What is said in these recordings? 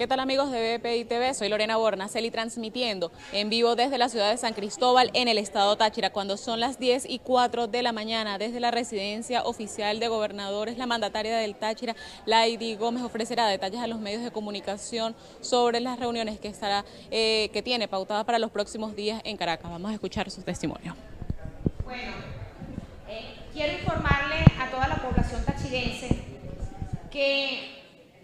¿Qué tal amigos de VPI TV? Soy Lorena Bornaceli transmitiendo en vivo desde la ciudad de San Cristóbal en el estado Táchira, cuando son las 10:04 de la mañana. Desde la residencia oficial de gobernadores, la mandataria del Táchira, Laidy Gómez, ofrecerá detalles a los medios de comunicación sobre las reuniones que tiene pautadas para los próximos días en Caracas. Vamos a escuchar su testimonio. Bueno, quiero informarle a toda la población tachirense que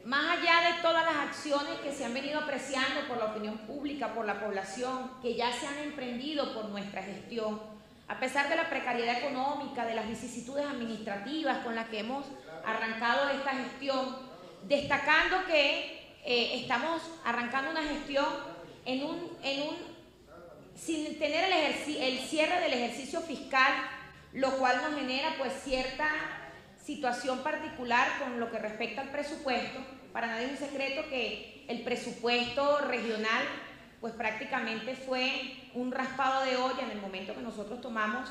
más allá de todas las acciones que se han venido apreciando por la opinión pública, por la población, que ya se han emprendido por nuestra gestión, a pesar de la precariedad económica, de las vicisitudes administrativas con las que hemos arrancado esta gestión, destacando que estamos arrancando una gestión sin tener el cierre del ejercicio fiscal, lo cual nos genera pues cierta situación particular con lo que respecta al presupuesto. Para nadie es un secreto que el presupuesto regional pues prácticamente fue un raspado de olla en el momento que nosotros tomamos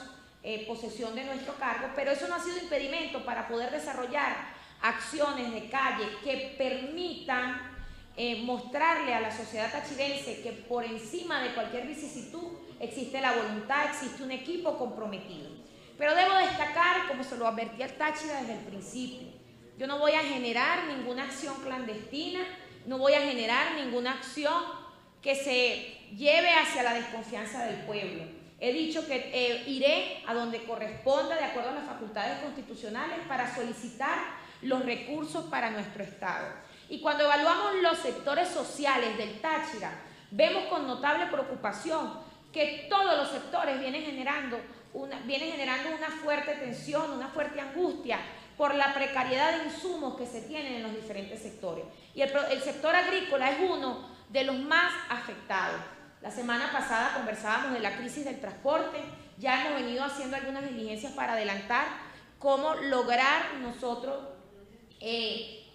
posesión de nuestro cargo, pero eso no ha sido impedimento para poder desarrollar acciones de calle que permitan mostrarle a la sociedad tachirense que por encima de cualquier vicisitud existe la voluntad, existe un equipo comprometido. Pero debo destacar, como se lo advertí al Táchira desde el principio, yo no voy a generar ninguna acción clandestina, no voy a generar ninguna acción que se lleve hacia la desconfianza del pueblo. He dicho que iré a donde corresponda, de acuerdo a las facultades constitucionales, para solicitar los recursos para nuestro Estado. Y cuando evaluamos los sectores sociales del Táchira, vemos con notable preocupación que todos los sectores vienen generando una fuerte tensión, una fuerte angustia por la precariedad de insumos que se tienen en los diferentes sectores. Y el sector agrícola es uno de los más afectados. La semana pasada conversábamos de la crisis del transporte, ya hemos venido haciendo algunas diligencias para adelantar cómo lograr nosotros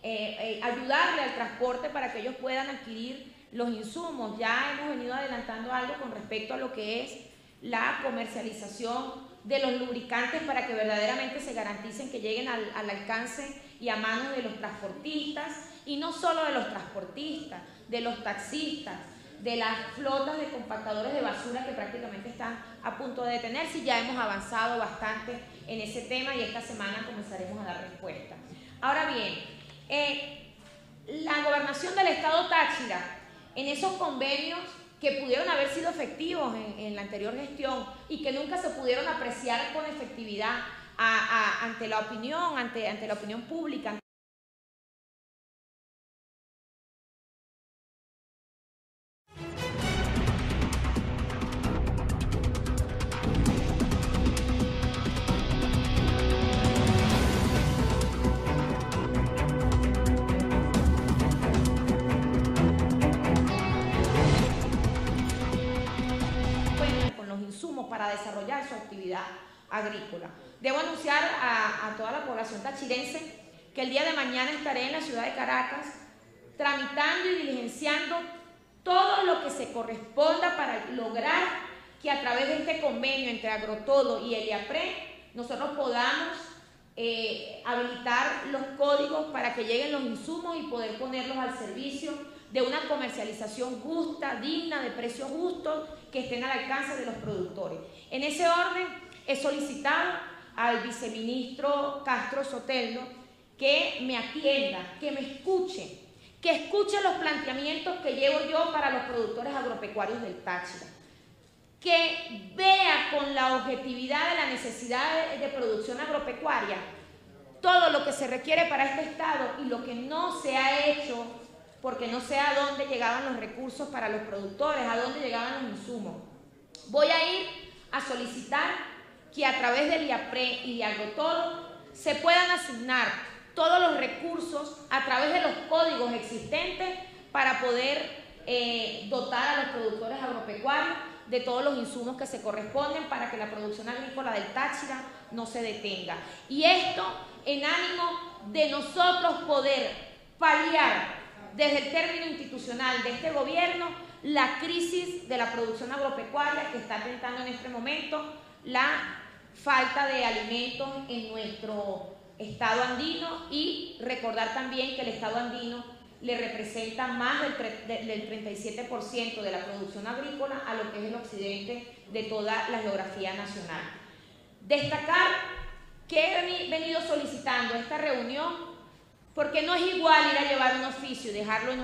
ayudarle al transporte para que ellos puedan adquirir los insumos. Ya hemos venido adelantando algo con respecto a lo que es la comercialización de los lubricantes para que verdaderamente se garanticen que lleguen al alcance y a manos de los transportistas, y no solo de los transportistas, de los taxistas, de las flotas de compactadores de basura que prácticamente están a punto de detenerse. Ya hemos avanzado bastante en ese tema y esta semana comenzaremos a dar respuesta. Ahora bien, la gobernación del estado Táchira, en esos convenios que pudieron haber sido efectivos en la anterior gestión y que nunca se pudieron apreciar con efectividad ante la opinión, ante la opinión pública. Para desarrollar su actividad agrícola. Debo anunciar a toda la población tachirense que el día de mañana estaré en la ciudad de Caracas tramitando y diligenciando todo lo que se corresponda para lograr que a través de este convenio entre Agrotodo y el IAPRE nosotros podamos habilitar los códigos para que lleguen los insumos y poder ponerlos al servicio de una comercialización justa, digna, de precios justos, que estén al alcance de los productores. En ese orden, he solicitado al viceministro Castro Soteldo que me atienda, que me escuche, que escuche los planteamientos que llevo yo para los productores agropecuarios del Táchira, que vea con la objetividad de la necesidad de producción agropecuaria todo lo que se requiere para este Estado y lo que no se ha hecho, porque no sé a dónde llegaban los recursos para los productores, a dónde llegaban los insumos. Voy a ir a solicitar que a través del IAPRE y de Agrotodo se puedan asignar todos los recursos a través de los códigos existentes para poder dotar a los productores agropecuarios de todos los insumos que se corresponden para que la producción agrícola del Táchira no se detenga. Y esto en ánimo de nosotros poder paliar desde el término institucional de este gobierno la crisis de la producción agropecuaria que está enfrentando en este momento la falta de alimentos en nuestro estado andino, y recordar también que el estado andino le representa más del 37% de la producción agrícola a lo que es el occidente de toda la geografía nacional. Destacar que he venido solicitando esta reunión porque no es igual ir a llevar un oficio y dejarlo en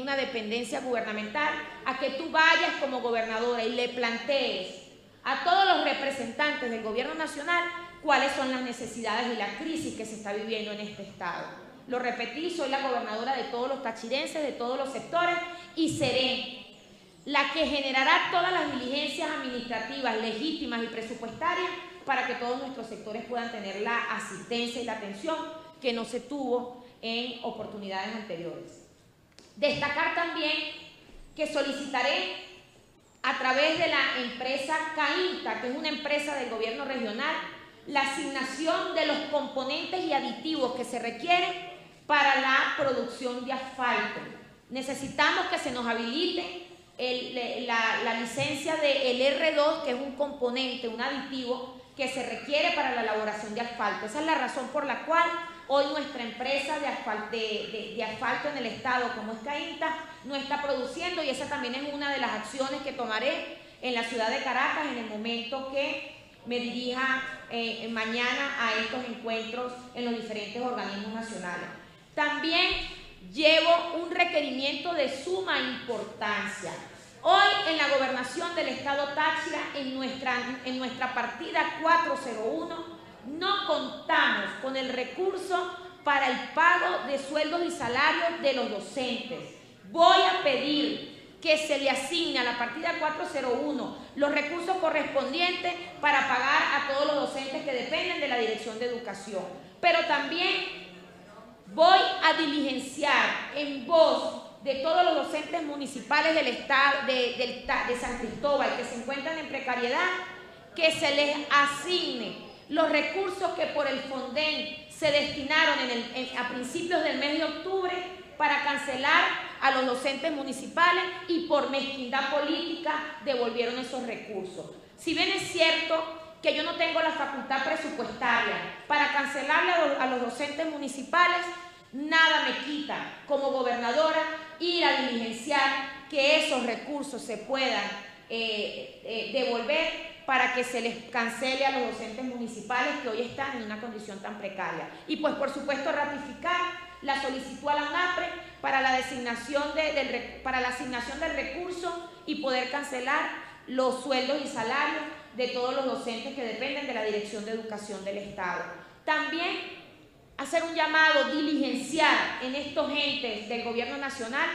una dependencia gubernamental a que tú vayas como gobernadora y le plantees a todos los representantes del gobierno nacional cuáles son las necesidades y la crisis que se está viviendo en este estado. Lo repetí, soy la gobernadora de todos los tachirenses, de todos los sectores, y seré la que generará todas las diligencias administrativas, legítimas y presupuestarias para que todos nuestros sectores puedan tener la asistencia y la atención que no se tuvo en oportunidades anteriores. Destacar también que solicitaré a través de la empresa CAINTA, que es una empresa del gobierno regional, la asignación de los componentes y aditivos que se requieren para la producción de asfalto. Necesitamos que se nos habilite la licencia del R2, que es un componente, un aditivo que se requiere para la elaboración de asfalto. Esa es la razón por la cual hoy nuestra empresa de asfalto en el estado, como es CAINTA, no está produciendo, y esa también es una de las acciones que tomaré en la ciudad de Caracas en el momento que me dirija mañana a estos encuentros en los diferentes organismos nacionales. También llevo un requerimiento de suma importancia. Hoy en la gobernación del estado Táchira, en nuestra partida 401, no contamos con el recurso para el pago de sueldos y salarios de los docentes. Voy a pedir que se le asigne a la partida 401 los recursos correspondientes para pagar a todos los docentes que dependen de la Dirección de Educación. Pero también voy a diligenciar en voz de todos los docentes municipales del estado de San Cristóbal que se encuentran en precariedad, que se les asigne los recursos que por el Fonden se destinaron a principios del mes de octubre para cancelar a los docentes municipales, y por mezquindad política devolvieron esos recursos. Si bien es cierto que yo no tengo la facultad presupuestaria para cancelarle a los docentes municipales, nada me quita como gobernadora ir a diligenciar que esos recursos se puedan devolver para que se les cancele a los docentes municipales que hoy están en una condición tan precaria. Y pues por supuesto ratificar la solicitud a la UNAPRE para la designación del recurso y poder cancelar los sueldos y salarios de todos los docentes que dependen de la Dirección de Educación del estado. También hacer un llamado, diligenciar en estos entes del gobierno nacional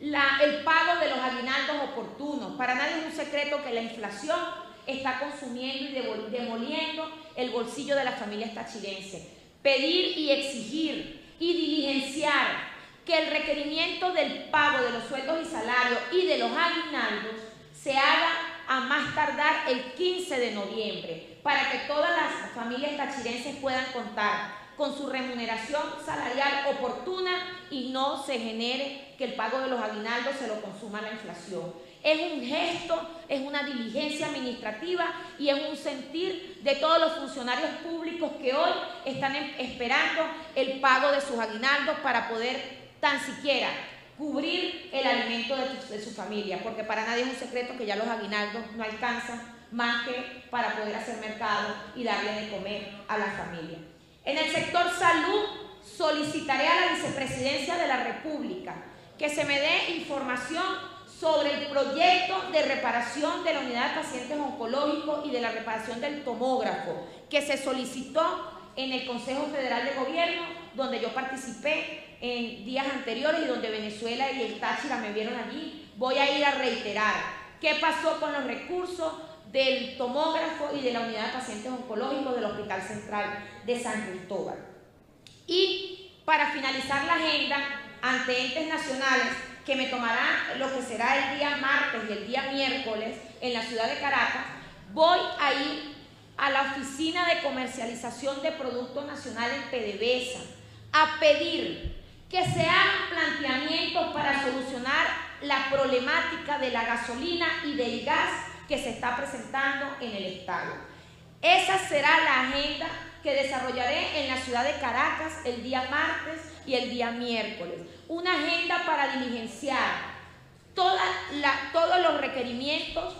el pago de los aguinaldos oportunos. Para nadie es un secreto que la inflación está consumiendo y demoliendo el bolsillo de las familias tachirenses. Pedir y exigir y diligenciar que el requerimiento del pago de los sueldos y salarios y de los aguinaldos se haga a más tardar el 15 de noviembre, para que todas las familias tachirenses puedan contar con su remuneración salarial oportuna y no se genere que el pago de los aguinaldos se lo consuma la inflación. Es un gesto, es una diligencia administrativa y es un sentir de todos los funcionarios públicos que hoy están esperando el pago de sus aguinaldos para poder tan siquiera cubrir el alimento de su familia, porque para nadie es un secreto que ya los aguinaldos no alcanzan más que para poder hacer mercado y darle de comer a la familia. En el sector salud solicitaré a la Vicepresidencia de la República que se me dé información sobre el proyecto de reparación de la unidad de pacientes oncológicos y de la reparación del tomógrafo que se solicitó en el Consejo Federal de Gobierno, donde yo participé en días anteriores y donde Venezuela y el Táchira me vieron allí. Voy a ir a reiterar qué pasó con los recursos del tomógrafo y de la unidad de pacientes oncológicos del Hospital Central de San Cristóbal. Y para finalizar la agenda ante entes nacionales, que me tomará lo que será el día martes y el día miércoles en la ciudad de Caracas, voy a ir a la Oficina de Comercialización de Productos Nacionales PDVSA a pedir que se hagan planteamientos para solucionar la problemática de la gasolina y del gas que se está presentando en el estado. Esa será la agenda que desarrollaré en la ciudad de Caracas el día martes y el día miércoles. Una agenda para diligenciar todos los requerimientos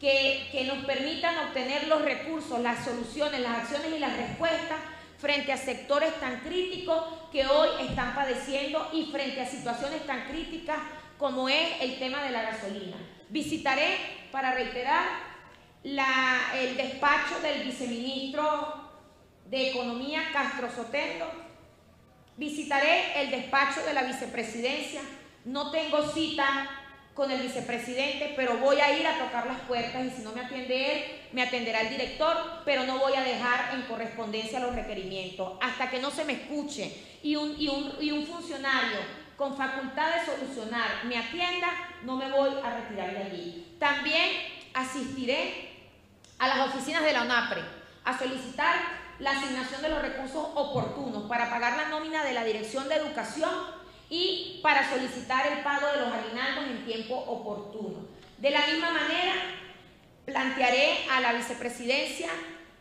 que nos permitan obtener los recursos, las soluciones, las acciones y las respuestas frente a sectores tan críticos que hoy están padeciendo y frente a situaciones tan críticas como es el tema de la gasolina. Visitaré, para reiterar, el despacho del viceministro de Economía, Castro Soteldo. Visitaré el despacho de la vicepresidencia. No tengo cita con el vicepresidente, pero voy a ir a tocar las puertas y si no me atiende él, me atenderá el director, pero no voy a dejar en correspondencia los requerimientos hasta que no se me escuche y un funcionario con facultad de solucionar me atienda, no me voy a retirar de allí. También asistiré a las oficinas de la UNAPRE a solicitar la asignación de los recursos oportunos para pagar la nómina de la Dirección de Educación y para solicitar el pago de los aguinaldos en tiempo oportuno. De la misma manera, plantearé a la vicepresidencia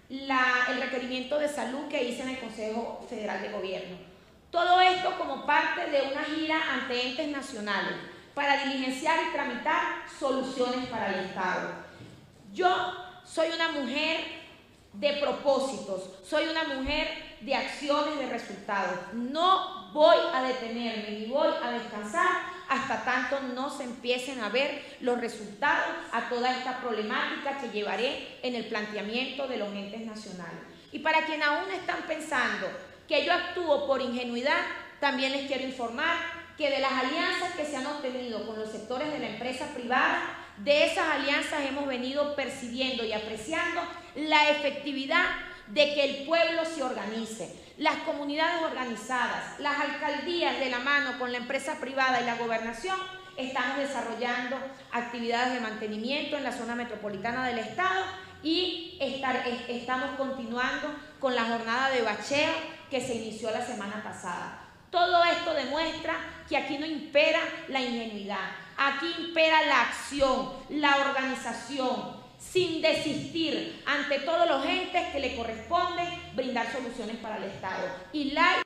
el requerimiento de salud que hice en el Consejo Federal de Gobierno. Todo esto como parte de una gira ante entes nacionales para diligenciar y tramitar soluciones para el Estado. Yo soy una mujer de propósitos, soy una mujer de acciones, de resultados. No voy a detenerme ni voy a descansar hasta tanto no se empiecen a ver los resultados a toda esta problemática que llevaré en el planteamiento de los entes nacionales. Y para quienes aún están pensando que yo actúo por ingenuidad, también les quiero informar que de las alianzas que se han obtenido con los sectores de la empresa privada, de esas alianzas hemos venido percibiendo y apreciando la efectividad de que el pueblo se organice, las comunidades organizadas, las alcaldías de la mano con la empresa privada y la gobernación. Estamos desarrollando actividades de mantenimiento en la zona metropolitana del Estado y estamos continuando con la jornada de bacheo que se inició la semana pasada. Todo esto demuestra que aquí no impera la ingenuidad, aquí impera la acción, la organización, sin desistir ante todos los entes que le corresponden brindar soluciones para el Estado. Y la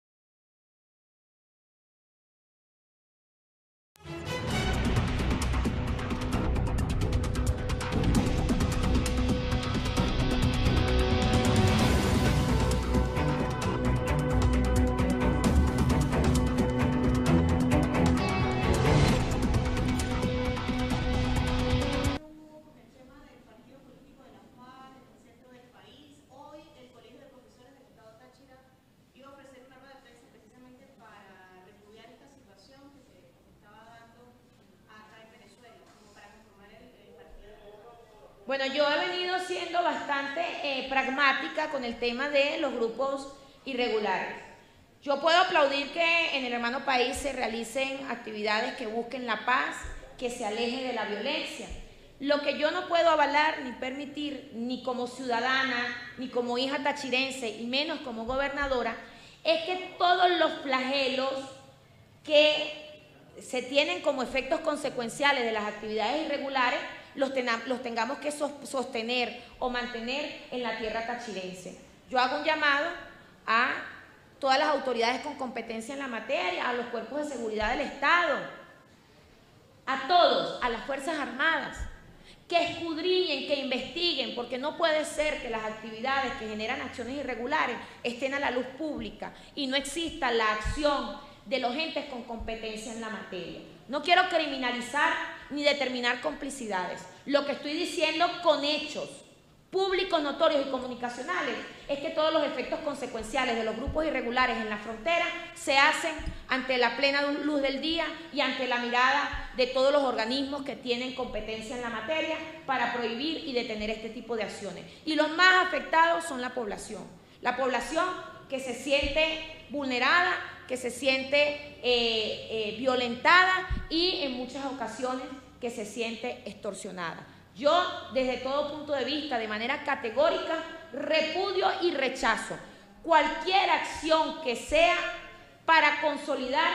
Bueno, yo he venido siendo bastante pragmática con el tema de los grupos irregulares. Yo puedo aplaudir que en el hermano país se realicen actividades que busquen la paz, que se aleje de la violencia. Lo que yo no puedo avalar ni permitir, ni como ciudadana, ni como hija tachirense, y menos como gobernadora, es que todos los flagelos que se tienen como efectos consecuenciales de las actividades irregulares los tengamos que sostener o mantener en la tierra tachirense. Yo hago un llamado a todas las autoridades con competencia en la materia, a los cuerpos de seguridad del Estado, a todos, a las Fuerzas Armadas, que escudriñen, que investiguen, porque no puede ser que las actividades que generan acciones irregulares estén a la luz pública y no exista la acción de los entes con competencia en la materia. No quiero criminalizar ni determinar complicidades. Lo que estoy diciendo con hechos públicos, notorios y comunicacionales es que todos los efectos consecuenciales de los grupos irregulares en la frontera se hacen ante la plena luz del día y ante la mirada de todos los organismos que tienen competencia en la materia para prohibir y detener este tipo de acciones. Y los más afectados son la población que se siente vulnerada, que se siente violentada y en muchas ocasiones que se siente extorsionada. Yo, desde todo punto de vista, de manera categórica, repudio y rechazo cualquier acción que sea para consolidar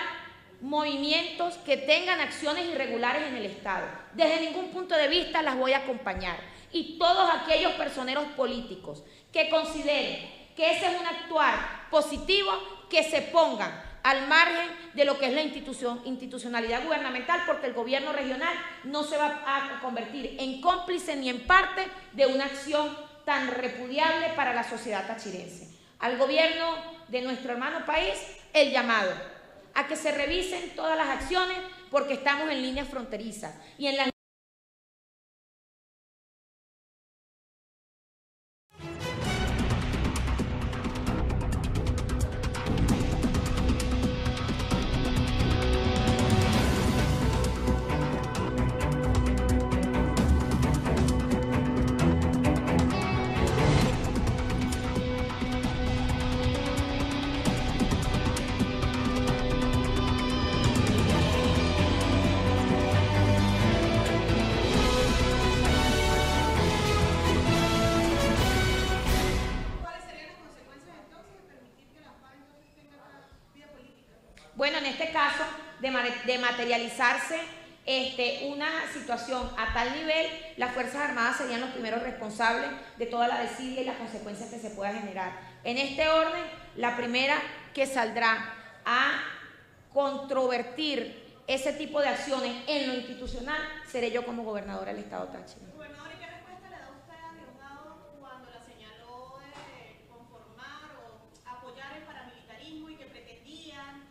movimientos que tengan acciones irregulares en el Estado. Desde ningún punto de vista las voy a acompañar. Y todos aquellos personeros políticos que consideren que ese es un actuar positivo, que se pongan al margen de lo que es la institucionalidad gubernamental, porque el gobierno regional no se va a convertir en cómplice ni en parte de una acción tan repudiable para la sociedad tachirense. Al gobierno de nuestro hermano país, el llamado a que se revisen todas las acciones, porque estamos en líneas fronterizas y en las de materializarse una situación a tal nivel, las Fuerzas Armadas serían los primeros responsables de toda la desidia y las consecuencias que se pueda generar. En este orden, la primera que saldrá a controvertir ese tipo de acciones en lo institucional seré yo como gobernadora del Estado Táchira. Gobernadora, ¿y qué respuesta le da usted a Diosdado cuando la señaló de conformar o apoyar el paramilitarismo y que pretendían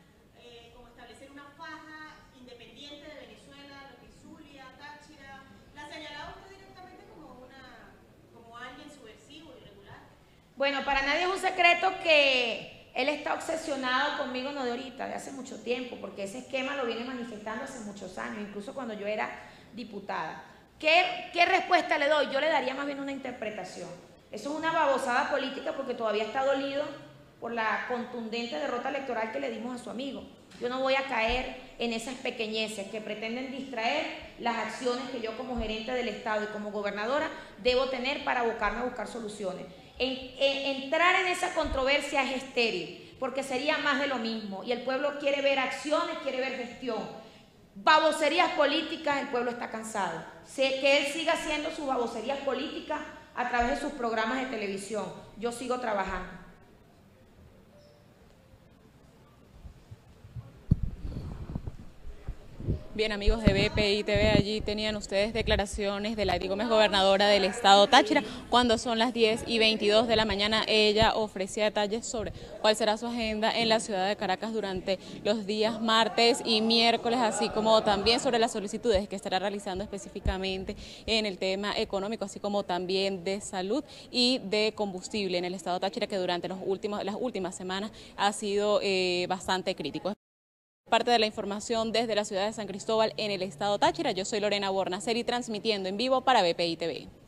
como establecer una faja independiente de Venezuela, lo que es Zulia, Táchira? ¿La señalaba usted directamente como alguien subversivo, irregular? Bueno, para nadie es un secreto que él está obsesionado conmigo, no de ahorita, de hace mucho tiempo, porque ese esquema lo viene manifestando hace muchos años, incluso cuando yo era diputada. ¿Qué respuesta le doy? Yo le daría más bien una interpretación. Eso es una babosada política porque todavía está dolido por la contundente derrota electoral que le dimos a su amigo. Yo no voy a caer en esas pequeñeces que pretenden distraer las acciones que yo como gerente del Estado y como gobernadora debo tener para abocarme a buscar soluciones. Entrar en esa controversia es estéril, porque sería más de lo mismo. Y el pueblo quiere ver acciones, quiere ver gestión. Baboserías políticas, el pueblo está cansado. Sé que él siga haciendo sus baboserías políticas a través de sus programas de televisión. Yo sigo trabajando. Bien, amigos de VPI TV, allí tenían ustedes declaraciones de Laidy Gómez, gobernadora del Estado Táchira, cuando son las 10:22 de la mañana. Ella ofrecía detalles sobre cuál será su agenda en la ciudad de Caracas durante los días martes y miércoles, así como también sobre las solicitudes que estará realizando específicamente en el tema económico, así como también de salud y de combustible en el Estado Táchira, que durante las últimas semanas ha sido bastante crítico. Parte de la información desde la ciudad de San Cristóbal en el Estado Táchira. Yo soy Lorena Bornaceli, transmitiendo en vivo para VPI TV.